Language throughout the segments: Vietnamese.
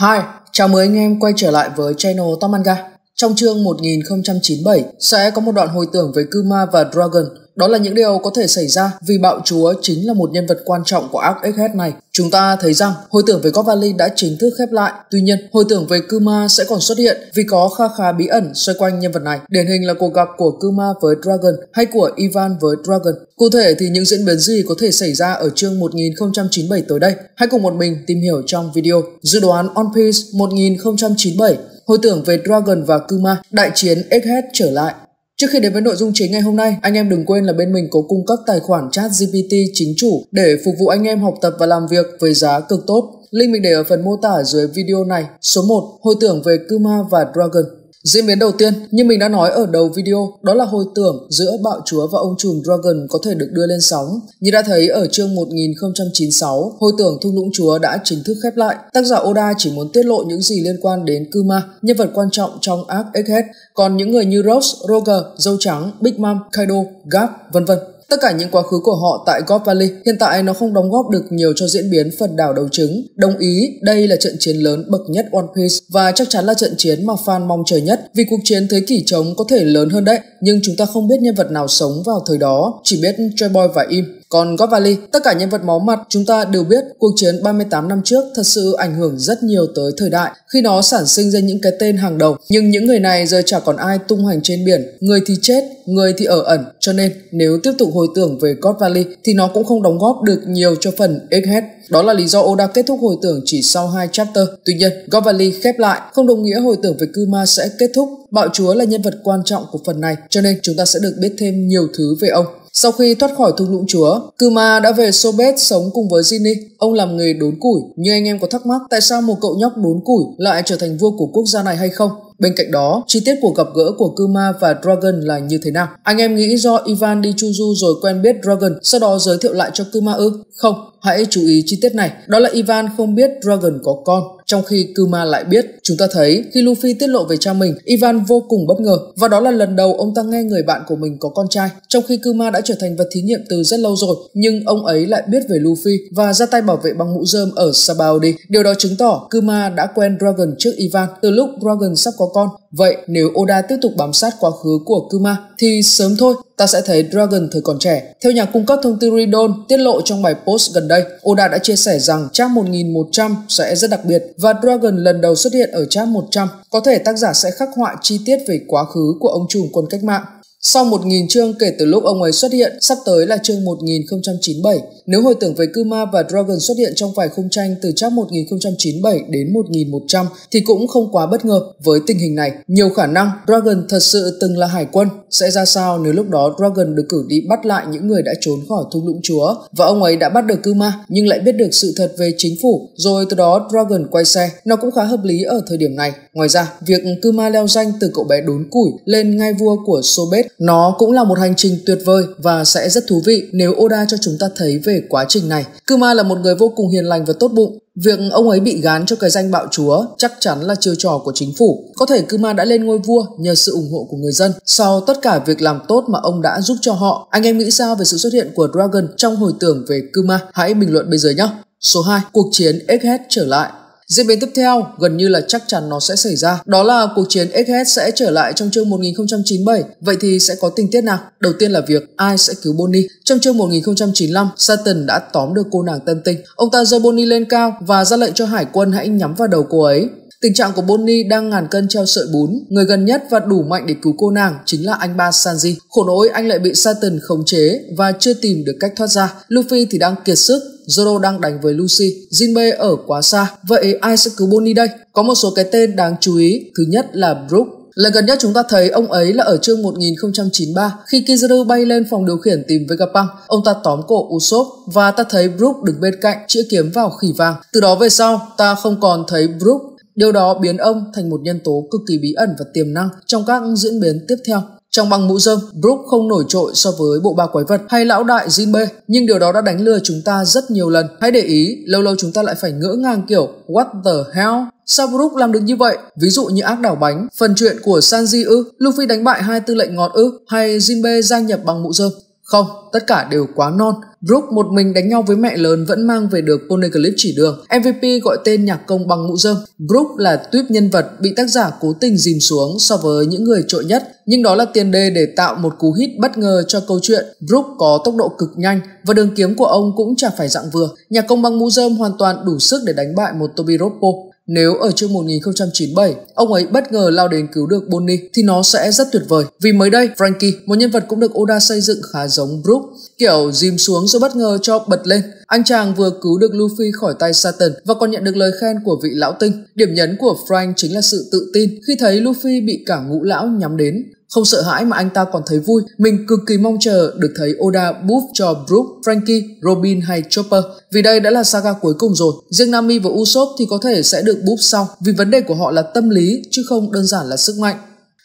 Hi, chào mừng anh em quay trở lại với channel Top Manga. Trong chương 1097 sẽ có một đoạn hồi tưởng với Kuma và Dragon. Đó là những điều có thể xảy ra vì bạo chúa chính là một nhân vật quan trọng của arc Egghead này. Chúng ta thấy rằng hồi tưởng với God Valley đã chính thức khép lại. Tuy nhiên, hồi tưởng với Kuma sẽ còn xuất hiện vì có khá bí ẩn xoay quanh nhân vật này. Điển hình là cuộc gặp của Kuma với Dragon hay của Ivan với Dragon. Cụ thể thì những diễn biến gì có thể xảy ra ở chương 1097 tới đây? Hãy cùng một mình tìm hiểu trong video. Dự đoán One Piece 1097, hồi tưởng về Dragon và Kuma, đại chiến Egghead trở lại. Trước khi đến với nội dung chính ngày hôm nay, anh em đừng quên là bên mình có cung cấp tài khoản ChatGPT chính chủ để phục vụ anh em học tập và làm việc với giá cực tốt. Link mình để ở phần mô tả dưới video này. Số 1. Hồi tưởng về Kuma và Dragon. Diễn biến đầu tiên, như mình đã nói ở đầu video, đó là hồi tưởng giữa bạo chúa và ông trùm Dragon có thể được đưa lên sóng. Như đã thấy ở chương 1096, hồi tưởng thung lũng chúa đã chính thức khép lại. Tác giả Oda chỉ muốn tiết lộ những gì liên quan đến Kuma, nhân vật quan trọng trong arc Egghead. Còn những người như Rose, Roger, Dâu Trắng, Big Mom, Kaido, Gap, vân vân. Tất cả những quá khứ của họ tại God Valley hiện tại nó không đóng góp được nhiều cho diễn biến phần đảo đầu trứng. Đồng ý, đây là trận chiến lớn bậc nhất One Piece và chắc chắn là trận chiến mà fan mong chờ nhất, vì cuộc chiến thế kỷ trống có thể lớn hơn đấy. Nhưng chúng ta không biết nhân vật nào sống vào thời đó, chỉ biết Joy Boy và Im. Còn God Valley, tất cả nhân vật máu mặt chúng ta đều biết cuộc chiến 38 năm trước thật sự ảnh hưởng rất nhiều tới thời đại khi nó sản sinh ra những cái tên hàng đầu. Nhưng những người này giờ chả còn ai tung hoành trên biển, người thì chết, người thì ở ẩn. Cho nên nếu tiếp tục hồi tưởng về God Valley thì nó cũng không đóng góp được nhiều cho phần Egghead. Đó là lý do Oda kết thúc hồi tưởng chỉ sau 2 chapter. Tuy nhiên, God Valley khép lại không đồng nghĩa hồi tưởng về Kuma sẽ kết thúc. Bạo chúa là nhân vật quan trọng của phần này, cho nên chúng ta sẽ được biết thêm nhiều thứ về ông. Sau khi thoát khỏi thung lũng chúa, Kuma đã về Sorbet sống cùng với Jinbe. Ông làm nghề đốn củi. Như anh em có thắc mắc tại sao một cậu nhóc đốn củi lại trở thành vua của quốc gia này hay không? Bên cạnh đó, chi tiết cuộc gặp gỡ của Kuma và Dragon là như thế nào? Anh em nghĩ do Ivan đi chu du rồi quen biết Dragon, sau đó giới thiệu lại cho Kuma ư? Không, hãy chú ý chi tiết này. Đó là Ivan không biết Dragon có con, trong khi Kuma lại biết. Chúng ta thấy khi Luffy tiết lộ về cha mình, Ivan vô cùng bất ngờ. Và đó là lần đầu ông ta nghe người bạn của mình có con trai, trong khi Kuma đã trở thành vật thí nghiệm từ rất lâu rồi. Nhưng ông ấy lại biết về Luffy và ra tay bảo vệ bằng mũ rơm ở Sabaody. Điều đó chứng tỏ Kuma đã quen Dragon trước Ivan từ lúc Dragon sắp có con. Vậy nếu Oda tiếp tục bám sát quá khứ của Kuma thì sớm thôi ta sẽ thấy Dragon thời còn trẻ. Theo nhà cung cấp thông tin Redon tiết lộ trong bài post gần đây, Oda đã chia sẻ rằng chap 1100 sẽ rất đặc biệt và Dragon lần đầu xuất hiện ở chap 100. Có thể tác giả sẽ khắc họa chi tiết về quá khứ của ông trùm quân cách mạng. Sau 1000 chương kể từ lúc ông ấy xuất hiện, sắp tới là chương 1097. Nếu hồi tưởng về Kuma và Dragon xuất hiện trong vài khung tranh từ chap 1097 đến 1100 thì cũng không quá bất ngờ. Với tình hình này, nhiều khả năng Dragon thật sự từng là hải quân. Sẽ ra sao nếu lúc đó Dragon được cử đi bắt lại những người đã trốn khỏi thung lũng chúa và ông ấy đã bắt được Kuma nhưng lại biết được sự thật về chính phủ, rồi từ đó Dragon quay xe, nó cũng khá hợp lý ở thời điểm này. Ngoài ra, việc Kuma leo danh từ cậu bé đốn củi lên ngai vua của Sorbet, nó cũng là một hành trình tuyệt vời và sẽ rất thú vị nếu Oda cho chúng ta thấy về quá trình này. Kuma là một người vô cùng hiền lành và tốt bụng. Việc ông ấy bị gán cho cái danh bạo chúa chắc chắn là chiêu trò của chính phủ. Có thể Kuma đã lên ngôi vua nhờ sự ủng hộ của người dân sau tất cả việc làm tốt mà ông đã giúp cho họ. Anh em nghĩ sao về sự xuất hiện của Dragon trong hồi tưởng về Kuma? Hãy bình luận bên dưới nhé. Số 2. Cuộc chiến Egghead trở lại. Diễn biến tiếp theo gần như là chắc chắn nó sẽ xảy ra. Đó là cuộc chiến Egghead sẽ trở lại trong chương 1097. Vậy thì sẽ có tình tiết nào? Đầu tiên là việc ai sẽ cứu Bonnie. Trong chương 1095, Saturn đã tóm được cô nàng tân tinh. Ông ta giơ Bonnie lên cao và ra lệnh cho hải quân hãy nhắm vào đầu cô ấy. Tình trạng của Bonnie đang ngàn cân treo sợi bún. Người gần nhất và đủ mạnh để cứu cô nàng chính là anh ba Sanji. Khổ nỗi anh lại bị Saturn khống chế và chưa tìm được cách thoát ra. Luffy thì đang kiệt sức. Zoro đang đánh với Lucci, Jinbe ở quá xa. Vậy ai sẽ cứu Bonnie đây? Có một số cái tên đáng chú ý. Thứ nhất là Brook. Lần gần nhất chúng ta thấy ông ấy là ở chương 1093 khi Kizaru bay lên phòng điều khiển tìm Vegapunk. Ông ta tóm cổ Usopp và ta thấy Brook đứng bên cạnh chĩa kiếm vào khỉ vàng. Từ đó về sau ta không còn thấy Brook. Điều đó biến ông thành một nhân tố cực kỳ bí ẩn và tiềm năng trong các diễn biến tiếp theo. Trong băng mũ rơm, Brook không nổi trội so với bộ ba quái vật hay lão đại Jinbe, nhưng điều đó đã đánh lừa chúng ta rất nhiều lần. Hãy để ý, lâu lâu chúng ta lại phải ngỡ ngàng kiểu what the hell? Sao Brook làm được như vậy? Ví dụ như ác đảo bánh, phần chuyện của Sanji ư? Luffy đánh bại hai tư lệnh ngọt ư? Hay Jinbe gia nhập băng mũ rơm? Không, tất cả đều quá non. Brook một mình đánh nhau với mẹ lớn vẫn mang về được Ponecliff chỉ đường. MVP gọi tên nhạc công bằng mũ rơm. Brook là tuyếp nhân vật bị tác giả cố tình dìm xuống so với những người trội nhất. Nhưng đó là tiền đề để tạo một cú hit bất ngờ cho câu chuyện. Brook có tốc độ cực nhanh và đường kiếm của ông cũng chả phải dạng vừa. Nhạc công bằng mũ rơm hoàn toàn đủ sức để đánh bại một Tobiroppo. Nếu ở chương 1097, ông ấy bất ngờ lao đến cứu được Bonnie thì nó sẽ rất tuyệt vời. Vì mới đây, Franky, một nhân vật cũng được Oda xây dựng khá giống Brook, kiểu dìm xuống rồi bất ngờ cho bật lên. Anh chàng vừa cứu được Luffy khỏi tay Saturn và còn nhận được lời khen của vị lão tinh. Điểm nhấn của Frank chính là sự tự tin khi thấy Luffy bị cả ngũ lão nhắm đến. Không sợ hãi mà anh ta còn thấy vui. Mình cực kỳ mong chờ được thấy Oda buff cho Brook, Franky, Robin hay Chopper. Vì đây đã là saga cuối cùng rồi. Riêng Nami và Usopp thì có thể sẽ được buff sau. Vì vấn đề của họ là tâm lý chứ không đơn giản là sức mạnh.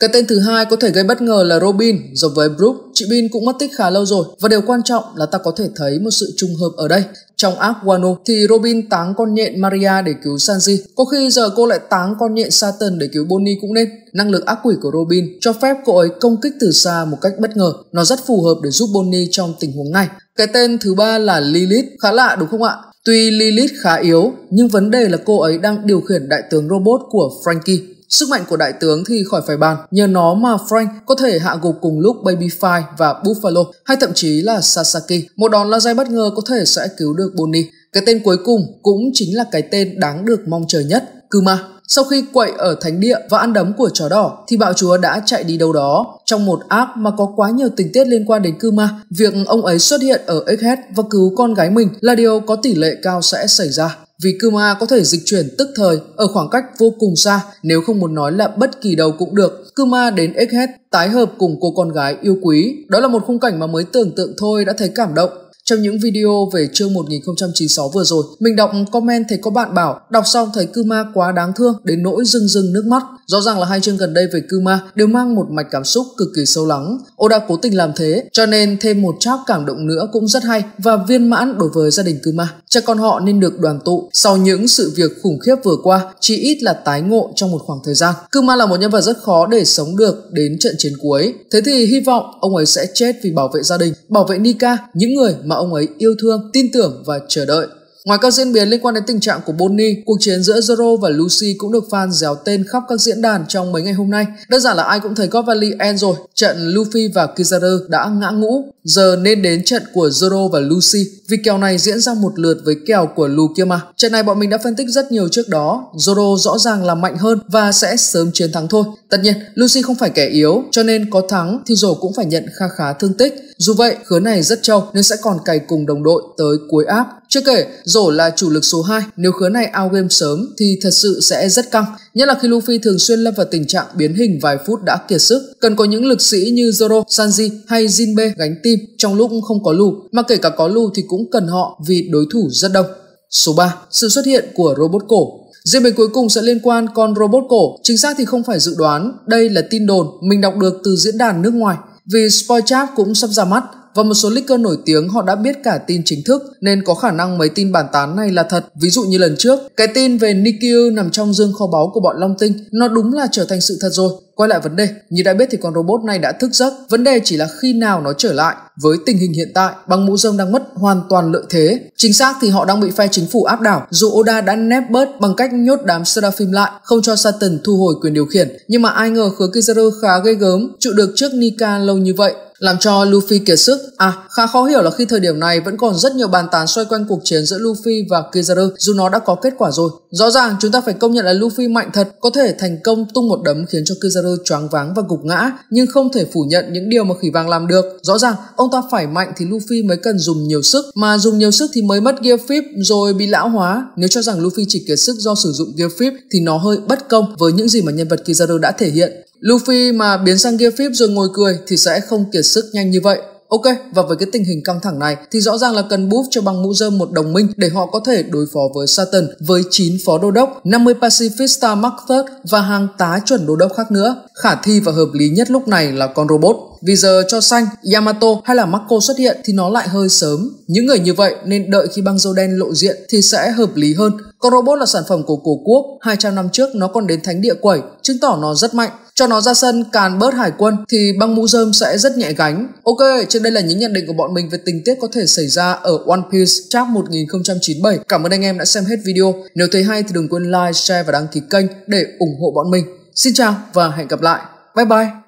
Cái tên thứ hai có thể gây bất ngờ là Robin. Giống với Brook, chị Bin cũng mất tích khá lâu rồi. Và điều quan trọng là ta có thể thấy một sự trùng hợp ở đây. Trong arc Wano thì Robin táng con nhện Maria để cứu Sanji. Có khi giờ cô lại táng con nhện Saturn để cứu Bonnie cũng nên. Năng lực ác quỷ của Robin cho phép cô ấy công kích từ xa một cách bất ngờ. Nó rất phù hợp để giúp Bonnie trong tình huống này. Cái tên thứ ba là Lilith. Khá lạ đúng không ạ? Tuy Lilith khá yếu, nhưng vấn đề là cô ấy đang điều khiển đại tướng robot của Franky. Sức mạnh của đại tướng thì khỏi phải bàn, nhờ nó mà Frank có thể hạ gục cùng lúc Baby Five và Buffalo, hay thậm chí là Sasaki. Một đòn laser bất ngờ có thể sẽ cứu được Bonnie. Cái tên cuối cùng cũng chính là cái tên đáng được mong chờ nhất, Kuma. Sau khi quậy ở thánh địa và ăn đấm của chó đỏ thì bạo chúa đã chạy đi đâu đó. Trong một arc mà có quá nhiều tình tiết liên quan đến Kuma, việc ông ấy xuất hiện ở Egghead và cứu con gái mình là điều có tỷ lệ cao sẽ xảy ra. Vì Kuma có thể dịch chuyển tức thời ở khoảng cách vô cùng xa, nếu không muốn nói là bất kỳ đâu cũng được. Kuma đến Egghead tái hợp cùng cô con gái yêu quý. Đó là một khung cảnh mà mới tưởng tượng thôi đã thấy cảm động. Trong những video về chương 1096 vừa rồi, mình đọc comment thấy có bạn bảo đọc xong thấy Kuma quá đáng thương đến nỗi rưng rưng nước mắt. Rõ ràng là hai chương gần đây về Kuma đều mang một mạch cảm xúc cực kỳ sâu lắng. Oda cố tình làm thế, cho nên thêm một chap cảm động nữa cũng rất hay và viên mãn đối với gia đình Kuma. Cha con họ nên được đoàn tụ sau những sự việc khủng khiếp vừa qua, chỉ ít là tái ngộ trong một khoảng thời gian. Kuma là một nhân vật rất khó để sống được đến trận chiến cuối. Thế thì hy vọng ông ấy sẽ chết vì bảo vệ gia đình, bảo vệ Nika, những người mà ông ấy yêu thương, tin tưởng và chờ đợi. Ngoài các diễn biến liên quan đến tình trạng của Bonnie, cuộc chiến giữa Zoro và Lucci cũng được fan réo tên khắp các diễn đàn trong mấy ngày hôm nay. Đơn giản là ai cũng thấy God Valley end rồi. Trận Luffy và Kizaru đã ngã ngũ, giờ nên đến trận của Zoro và Lucci, vì kèo này diễn ra một lượt với kèo của Lu kia mà. Trận này bọn mình đã phân tích rất nhiều trước đó. Zoro rõ ràng là mạnh hơn và sẽ sớm chiến thắng thôi. Tất nhiên, Lucci không phải kẻ yếu, cho nên có thắng thì Zoro cũng phải nhận khá thương tích. Dù vậy, khứa này rất trâu nên sẽ còn cày cùng đồng đội tới cuối áp. Chưa kể, Zoro là chủ lực số 2, nếu khứa này out game sớm thì thật sự sẽ rất căng. Nhất là khi Luffy thường xuyên lâm vào tình trạng biến hình vài phút đã kiệt sức. Cần có những lực sĩ như Zoro, Sanji hay Jinbe gánh tim trong lúc không có Lu. Mà kể cả có Lu thì cũng cần họ vì đối thủ rất đông. Số 3. Sự xuất hiện của robot cổ. Diễn biến cuối cùng sẽ liên quan con robot cổ. Chính xác thì không phải dự đoán, đây là tin đồn mình đọc được từ diễn đàn nước ngoài. Vì spoil chap cũng sắp ra mắt và một số leaker nổi tiếng họ đã biết cả tin chính thức nên có khả năng mấy tin bàn tán này là thật. Ví dụ như lần trước, cái tin về Nikiu nằm trong dương kho báu của bọn Long Tinh, nó đúng là trở thành sự thật rồi. Quay lại vấn đề, như đã biết thì con robot này đã thức giấc, vấn đề chỉ là khi nào nó trở lại. Với tình hình hiện tại, bằng mũ rơm đang mất hoàn toàn lợi thế. Chính xác thì họ đang bị phe chính phủ áp đảo, dù Oda đã nép bớt bằng cách nhốt đám Seraphim lại, không cho Saturn thu hồi quyền điều khiển. Nhưng mà ai ngờ khứa Kizaru khá ghê gớm, trụ được trước Nika lâu như vậy, làm cho Luffy kiệt sức. Khá khó hiểu là khi thời điểm này vẫn còn rất nhiều bàn tán xoay quanh cuộc chiến giữa Luffy và Kizaru dù nó đã có kết quả rồi. Rõ ràng chúng ta phải công nhận là Luffy mạnh thật, có thể thành công tung một đấm khiến cho Kizaru choáng váng và gục ngã, nhưng không thể phủ nhận những điều mà khỉ vàng làm được. Rõ ràng ông ta phải mạnh thì Luffy mới cần dùng nhiều sức, mà dùng nhiều sức thì mới mất Gear Fifth rồi bị lão hóa. Nếu cho rằng Luffy chỉ kiệt sức do sử dụng Gear Fifth thì nó hơi bất công với những gì mà nhân vật Kizaru đã thể hiện. Luffy mà biến sang Gear Fifth rồi ngồi cười thì sẽ không kiệt sức nhanh như vậy. Ok, và với cái tình hình căng thẳng này thì rõ ràng là cần buff cho bằng mũ rơm một đồng minh để họ có thể đối phó với Saturn với 9 phó đô đốc, 50 Pacifista Mark III và hàng tá chuẩn đô đốc khác nữa. Khả thi và hợp lý nhất lúc này là con robot. Vì giờ cho xanh, Yamato hay là Marco xuất hiện thì nó lại hơi sớm. Những người như vậy nên đợi khi băng râu đen lộ diện thì sẽ hợp lý hơn. Con robot là sản phẩm của cổ quốc, 200 năm trước nó còn đến thánh địa quẩy, chứng tỏ nó rất mạnh. Cho nó ra sân càn bớt hải quân thì băng mũ rơm sẽ rất nhẹ gánh. Ok, trên đây là những nhận định của bọn mình về tình tiết có thể xảy ra ở One Piece chap 1097. Cảm ơn anh em đã xem hết video. Nếu thấy hay thì đừng quên like, share và đăng ký kênh để ủng hộ bọn mình. Xin chào và hẹn gặp lại. Bye bye.